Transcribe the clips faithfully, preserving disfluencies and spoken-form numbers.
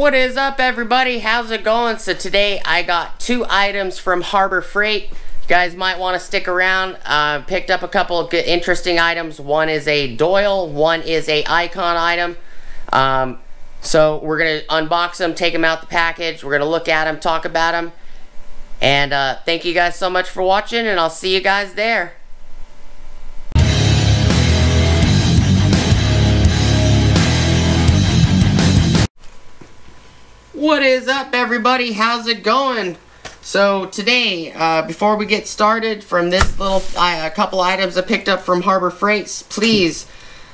What is up, everybody? How's it going? So today I got two items from Harbor Freight. You guys might want to stick around. Uh, picked up a couple of good, interesting items. One is a Doyle, one is a Icon item. Um, so we're going to unbox them, take them out the package. We're going to look at them, talk about them. And uh, thank you guys so much for watching, and I'll see you guys there. What is up, everybody? How's it going? So today, uh, before we get started from this little uh, couple items I picked up from Harbor Freight, please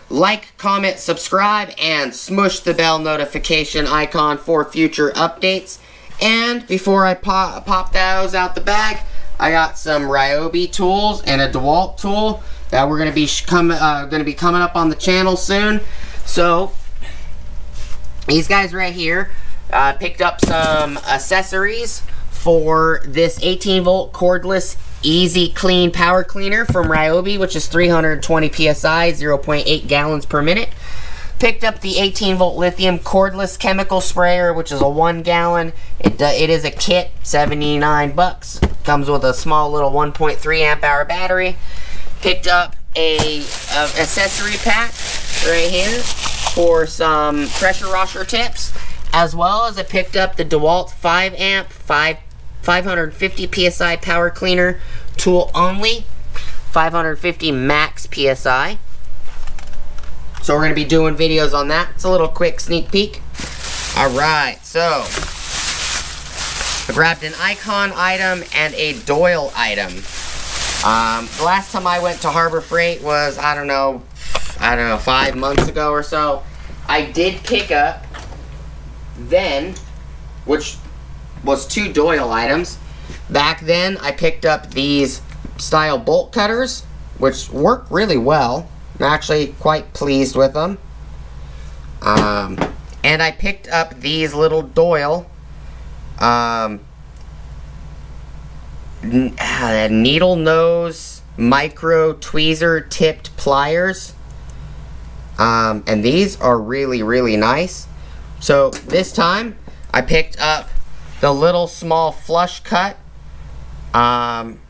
like, comment, subscribe, and smush the bell notification icon for future updates. And before I pop, pop those out the bag, I got some Ryobi tools and a DeWalt tool that we're going to be coming uh, going to be coming up on the channel soon. So these guys right here. I uh, picked up some accessories for this eighteen volt cordless easy clean power cleaner from Ryobi, which is three hundred twenty P S I, zero point eight gallons per minute. Picked up the eighteen volt lithium cordless chemical sprayer, which is a one gallon. It, uh, it is a kit, seventy-nine bucks. Comes with a small little one point three amp hour battery. Picked up a, a accessory pack right here for some pressure washer tips. As well as I picked up the DeWalt five amp, five, five fifty P S I power cleaner, tool only, five fifty max P S I. So we're gonna be doing videos on that. It's a little quick sneak peek. All right, so I grabbed an Icon item and a Doyle item. Um, the last time I went to Harbor Freight was, I don't know, I don't know, five months ago or so. I did pick up then, which was two Doyle items. Back then, I picked up these style bolt cutters, which work really well. I'm actually quite pleased with them. Um, and I picked up these little Doyle um, needle nose micro tweezer tipped pliers. Um, and these are really, really nice. So this time I picked up the little small flush cut um,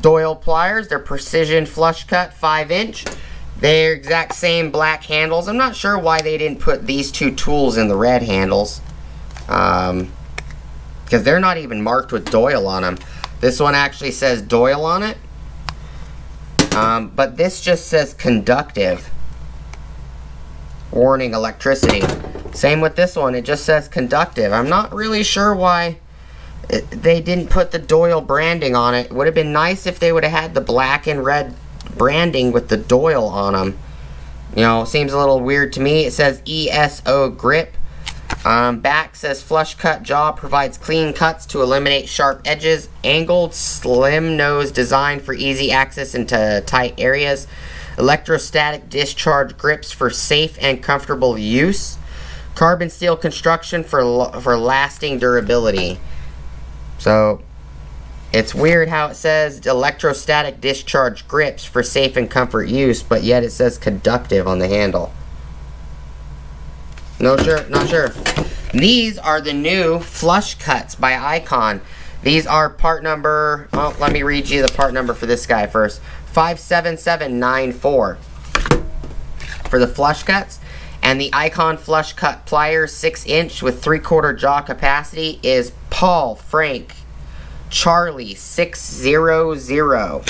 Doyle pliers. They're precision flush cut, five inch. They're exact same black handles. I'm not sure why they didn't put these two tools in the red handles, um, because they're not even marked with Doyle on them. This one actually says Doyle on it, um, but this just says conductive, warning electricity. Same with this one, it just says conductive. I'm not really sure why it, they didn't put the Doyle branding on it. It would have been nice if they would have had the black and red branding with the Doyle on them. You know, seems a little weird to me. It says E S O grip. Um, back says flush cut jaw provides clean cuts to eliminate sharp edges. Angled slim nose designed for easy access into tight areas. Electrostatic discharge grips for safe and comfortable use. Carbon steel construction for for lasting durability. So it's weird how it says electrostatic discharge grips for safe and comfort use, but yet it says conductive on the handle. No sure, not sure. These are the new flush cuts by Icon. These are part number, well, let me read you the part number for this guy first. five seven seven nine four for the flush cuts. And the Icon flush cut pliers, six inch with three quarter jaw capacity, is Paul Frank Charlie six hundred.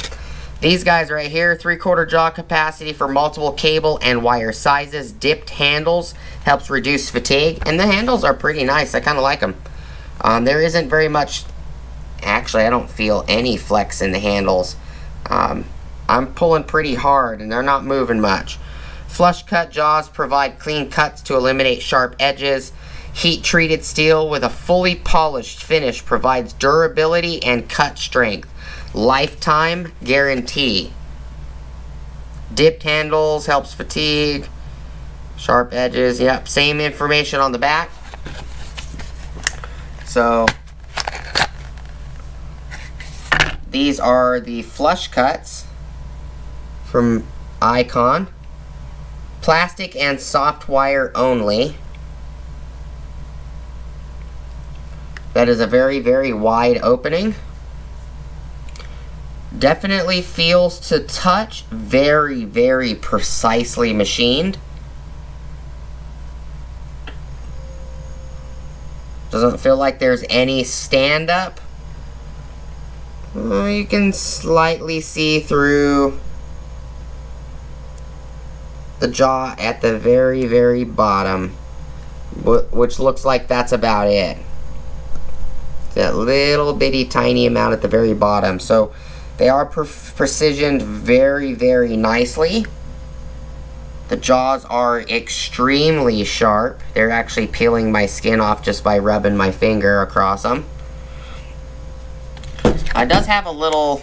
These guys right here, three quarter jaw capacity for multiple cable and wire sizes, dipped handles, helps reduce fatigue. And the handles are pretty nice. I kind of like them. Um, there isn't very much, actually I don't feel any flex in the handles. Um, I'm pulling pretty hard and they're not moving much. Flush cut jaws provide clean cuts to eliminate sharp edges. Heat treated steel with a fully polished finish provides durability and cut strength. Lifetime guarantee. Dipped handles helps fatigue. Sharp edges, yep, same information on the back. So these are the flush cuts from Icon. Plastic and soft wire only. That is a very, very wide opening. Definitely feels to touch very, very precisely machined. Doesn't feel like there's any stand up. Well, you can slightly see through the jaw at the very, very bottom, which looks like that's about it. That little bitty tiny amount at the very bottom. So they are pre precisioned very, very nicely. The jaws are extremely sharp. They're actually peeling my skin off just by rubbing my finger across them. It does have a little,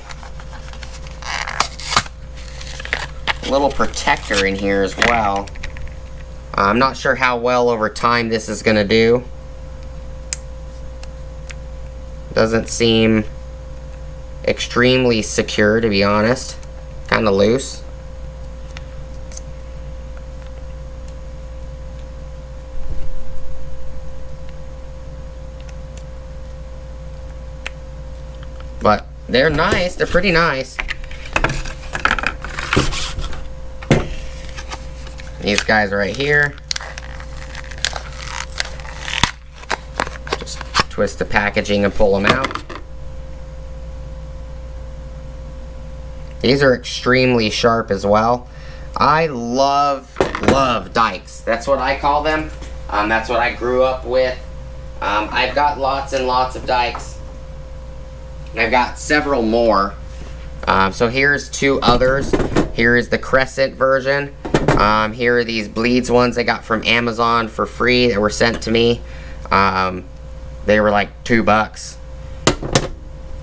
little protector in here as well. I'm not sure how well over time this is gonna do. Doesn't seem extremely secure, to be honest. Kind of loose. But they're nice, they're pretty nice. These guys right here. Just twist the packaging and pull them out. These are extremely sharp as well. I love, love dikes. That's what I call them. Um, that's what I grew up with. Um, I've got lots and lots of dikes. I've got several more. Um, so here's two others. Here is the Crescent version. Um, here are these Bleeds ones I got from Amazon for free that were sent to me. Um, they were like two bucks.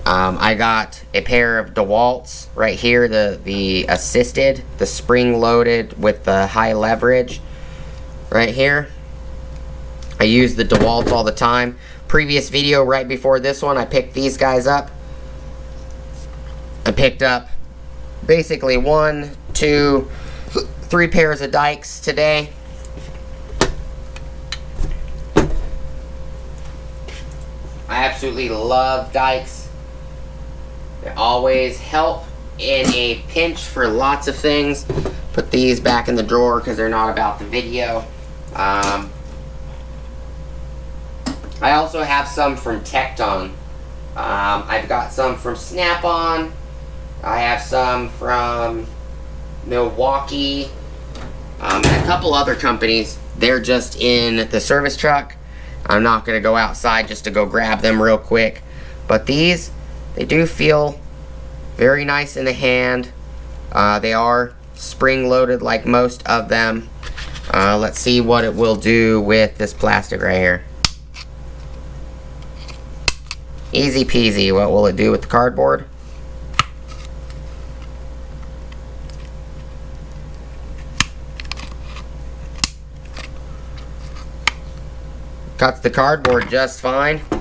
Um, I got a pair of DeWalt's right here, the, the assisted, the spring-loaded with the high leverage right here. I use the DeWalt's all the time. Previous video right before this one, I picked these guys up. I picked up basically one, two, three pairs of dikes today. I absolutely love dikes. They always help in a pinch for lots of things. Put these back in the drawer because they're not about the video. Um, I also have some from Tekton. Um, I've got some from Snap On. I have some from Milwaukee. Um, and a couple other companies. They're just in the service truck. I'm not going to go outside just to go grab them real quick. But these... they do feel very nice in the hand. Uh, they are spring-loaded like most of them. Uh, let's see what it will do with this plastic right here. Easy peasy. What will it do with the cardboard? Cuts the cardboard just fine. I'm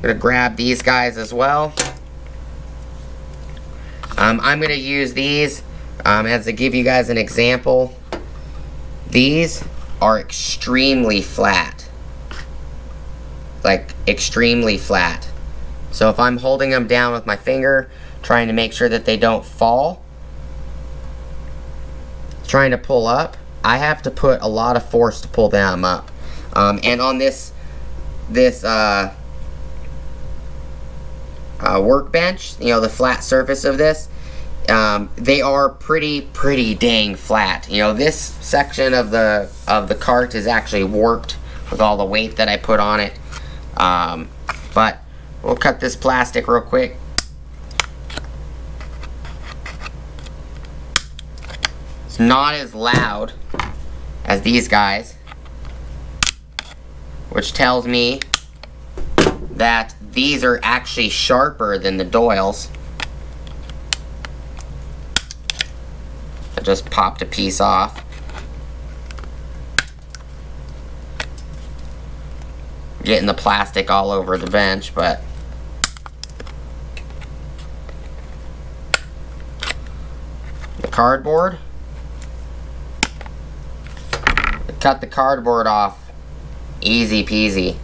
going to grab these guys as well. Um, I'm going to use these um, as to give you guys an example. These are extremely flat. Like, extremely flat. So if I'm holding them down with my finger, trying to make sure that they don't fall, trying to pull up, I have to put a lot of force to pull them up. Um, and on this, this uh, Uh, workbench, you know, the flat surface of this, um, they are pretty, pretty dang flat. You know, this section of the of the cart is actually warped with all the weight that I put on it. Um, but we'll cut this plastic real quick. It's not as loud as these guys, which tells me that these are actually sharper than the Doyle's. I just popped a piece off. Getting the plastic all over the bench, but the cardboard. Cut the cardboard off. Easy peasy.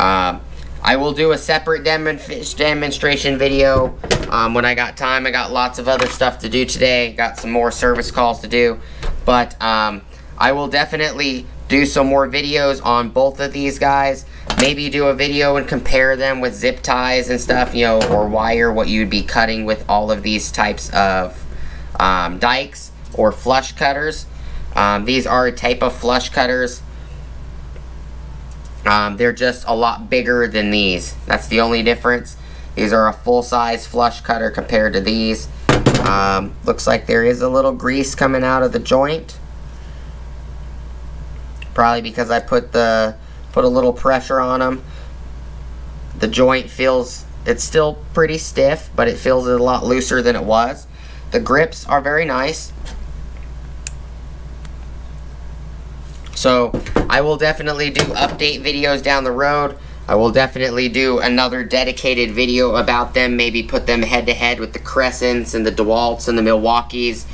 Um, I will do a separate demon- demonstration video um, when I got time. I got lots of other stuff to do today. Got some more service calls to do. But um, I will definitely do some more videos on both of these guys. Maybe do a video and compare them with zip ties and stuff, you know, or wire, what you'd be cutting with all of these types of um, dikes or flush cutters. Um, these are a type of flush cutters. Um, they're just a lot bigger than these. That's the only difference. These are a full-size flush cutter compared to these. Um, looks like there is a little grease coming out of the joint. Probably because I put the put a little pressure on them. The joint feels, it's still pretty stiff, but it feels a lot looser than it was. The grips are very nice. So I will definitely do update videos down the road. I will definitely do another dedicated video about them, maybe put them head to head with the Crescents and the DeWalts and the Milwaukees,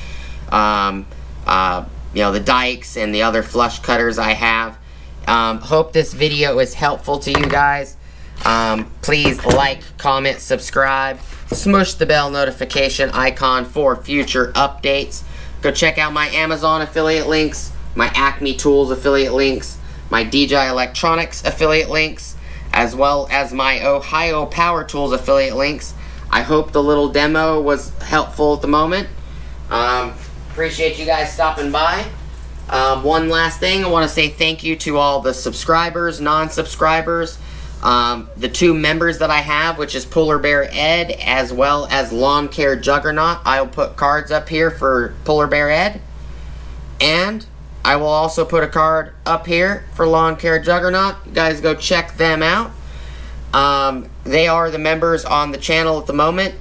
um, uh, you know, the dikes and the other flush cutters I have. Um, hope this video is helpful to you guys. Um, please like, comment, subscribe, smush the bell notification icon for future updates. Go check out my Amazon affiliate links, my Acme Tools affiliate links, my D J I Electronics affiliate links, as well as my Ohio Power Tools affiliate links. I hope the little demo was helpful at the moment. Um, appreciate you guys stopping by. Um, one last thing, I want to say thank you to all the subscribers, non-subscribers, um, the two members that I have, which is Polar Bear Ed as well as Lawn Care Juggernaut. I'll put cards up here for Polar Bear Ed, and I will also put a card up here for Lawn Care Juggernaut. You guys go check them out. Um, they are the members on the channel at the moment,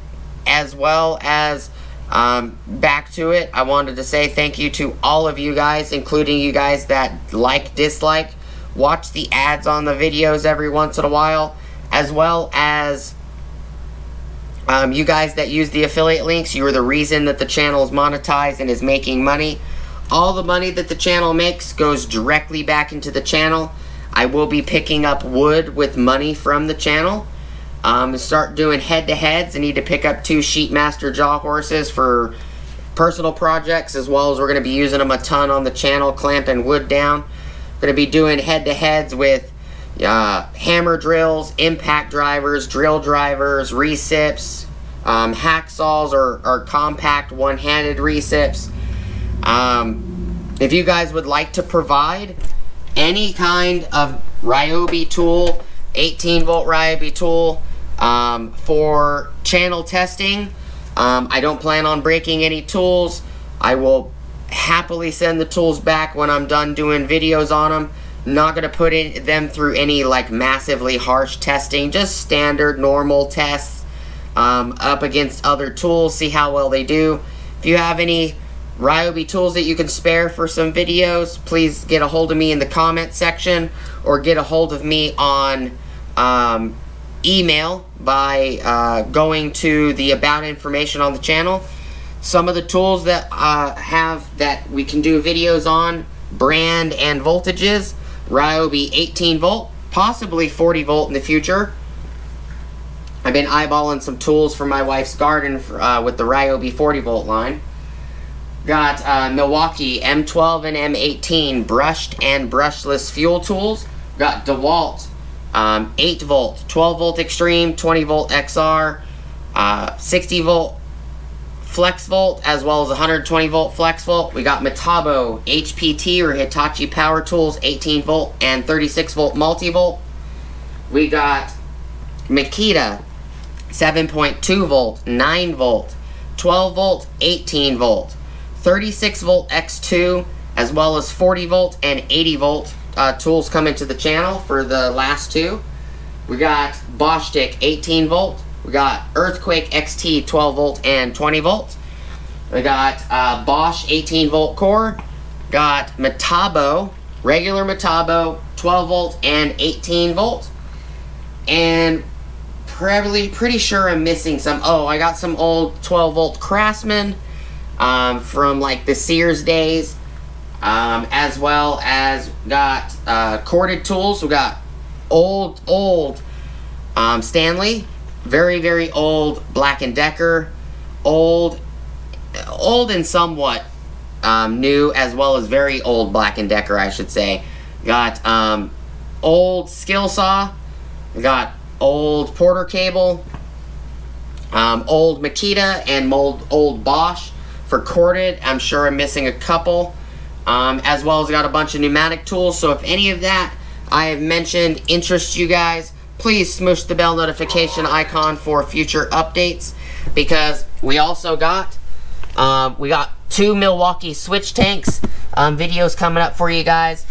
as well as um, back to it. I wanted to say thank you to all of you guys, including you guys that like, dislike, watch the ads on the videos every once in a while, as well as um, you guys that use the affiliate links. You are the reason that the channel is monetized and is making money. All the money that the channel makes goes directly back into the channel. I will be picking up wood with money from the channel. Um, start doing head-to-heads. I need to pick up two Sheetmaster jaw horses for personal projects, as well as we're going to be using them a ton on the channel, clamping wood down. I'm going to be doing head-to-heads with uh, hammer drills, impact drivers, drill drivers, resips, um, hacksaws, or, or compact one-handed resips. Um, if you guys would like to provide any kind of Ryobi tool, eighteen volt Ryobi tool, um, for channel testing, um, I don't plan on breaking any tools. I will happily send the tools back when I'm done doing videos on them. Not going to put in them through any like massively harsh testing, just standard normal tests, um, up against other tools, see how well they do. If you have any Ryobi tools that you can spare for some videos, please get a hold of me in the comment section, or get a hold of me on um, email by uh, going to the about information on the channel. Some of the tools that uh, have that we can do videos on, brand and voltages, Ryobi eighteen volt, possibly forty volt in the future. I've been eyeballing some tools for my wife's garden for, uh, with the Ryobi forty volt line. Got uh, Milwaukee M twelve and M eighteen brushed and brushless fuel tools. Got DeWalt um, eight volt, twelve volt Extreme, twenty volt X R, uh, sixty volt FlexVolt, as well as one hundred twenty volt FlexVolt. We got Metabo H P T or Hitachi Power Tools eighteen volt and thirty-six volt Multivolt. We got Makita seven point two volt, nine volt, twelve volt, eighteen volt. thirty-six volt X two, as well as forty volt and eighty volt uh, tools coming to the channel for the last two. We got Bosch stick eighteen volt. We got Earthquake X T twelve volt and twenty volt. We got uh, Bosch eighteen volt core. Got Metabo, regular Metabo twelve volt and eighteen volt. And probably pretty sure I'm missing some. Oh, I got some old twelve volt Craftsman. Um, from like the Sears days, um, as well as got uh, corded tools. We got old, old Um, Stanley, very, very old Black and Decker, old, old and somewhat um, new, as well as very old Black and Decker, I should say. Got um, old Skill Saw, got old Porter Cable, um, old Makita, and old, old Bosch for corded. I'm sure I'm missing a couple. Um, as well as got a bunch of pneumatic tools, so if any of that I have mentioned interests you guys, please smush the bell notification icon for future updates, because we also got um, we got two Milwaukee switch tanks um, videos coming up for you guys.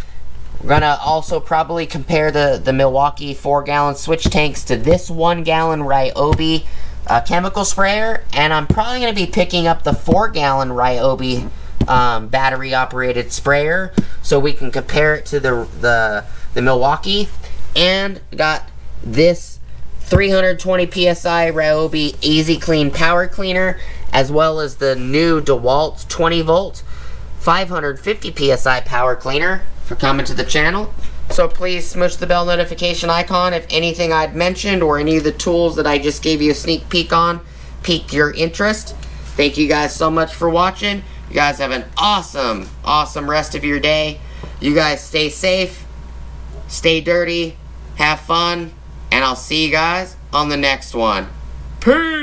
We're gonna also probably compare the the Milwaukee four gallon switch tanks to this one gallon Ryobi uh, chemical sprayer, and I'm probably gonna be picking up the four gallon Ryobi Um, battery operated sprayer so we can compare it to the, the the Milwaukee. And got this three hundred twenty P S I Ryobi Easy Clean power cleaner, as well as the new DeWalt twenty volt five hundred fifty P S I power cleaner for coming to the channel. So please smush the bell notification icon if anything I'd mentioned or any of the tools that I just gave you a sneak peek on pique your interest. Thank you guys so much for watching. You guys have an awesome, awesome rest of your day. You guys stay safe, stay dirty, have fun, and I'll see you guys on the next one. Peace!